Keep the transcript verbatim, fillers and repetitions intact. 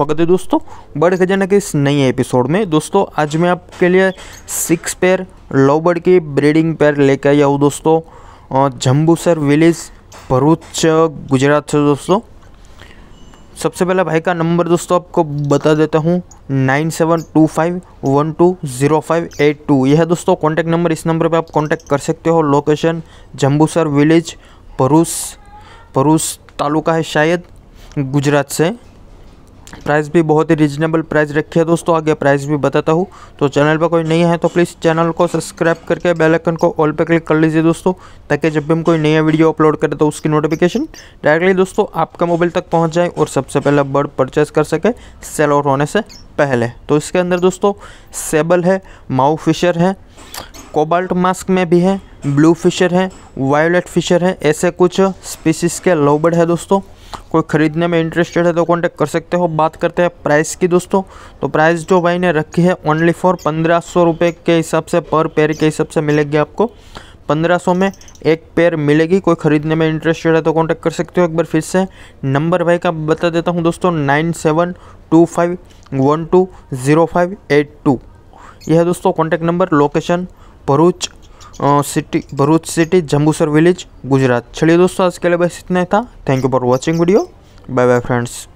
स्वागत है दोस्तों बर्ड खजाना के इस नए एपिसोड में। दोस्तों आज मैं आपके लिए सिक्स पेयर लव बर्ड की ब्रीडिंग पेयर लेकर आया हूँ दोस्तों, जंबूसर विलेज भरूच गुजरात से। दोस्तों सबसे पहला भाई का नंबर दोस्तों आपको बता देता हूँ, nine seven two five one two zero five eight two. यह है दोस्तों कॉन्टैक्ट नंबर। इस नंबर पर आप कॉन्टैक्ट कर सकते हो। लोकेशन जंबूसर विलेज भरूच, भरूच तालुका है शायद, गुजरात से। प्राइस भी बहुत ही रिजनेबल प्राइस रखी है दोस्तों, आगे प्राइस भी बताता हूँ। तो चैनल पर कोई नया है तो प्लीज़ चैनल को सब्सक्राइब करके बेल आइकन को ऑल पे क्लिक कर लीजिए दोस्तों, ताकि जब भी हम कोई नया वीडियो अपलोड करें तो उसकी नोटिफिकेशन डायरेक्टली दोस्तों आपका मोबाइल तक पहुँच जाए और सबसे पहले बर्ड परचेस कर सके सेल आउट होने से पहले। तो इसके अंदर दोस्तों सेबल है, माऊ फिशर है, कोबाल्ट मास्क में भी है, ब्लू फिशर है, वायोलेट फिशर है, ऐसे कुछ स्पीसीज़ के लव बर्ड है दोस्तों। कोई ख़रीदने में इंटरेस्टेड है तो कांटेक्ट कर सकते हो। बात करते हैं प्राइस की दोस्तों, तो प्राइस जो भाई ने रखी है ओनली फॉर पंद्रह सौ रुपये के हिसाब से, पर पेयर के हिसाब से मिलेगी आपको। पंद्रह सौ में एक पेयर मिलेगी। कोई ख़रीदने में इंटरेस्टेड है तो कांटेक्ट कर सकते हो। एक बार फिर से नंबर भाई का बता देता हूँ दोस्तों, nine seven two five one two zero five eight two. यह है दोस्तों contact number. Location Bharuch city, Bharuch city, Jambusar village Gujarat. चलिए दोस्तों आज के लिए बस इतना ही था। Thank you for watching video. Bye bye friends.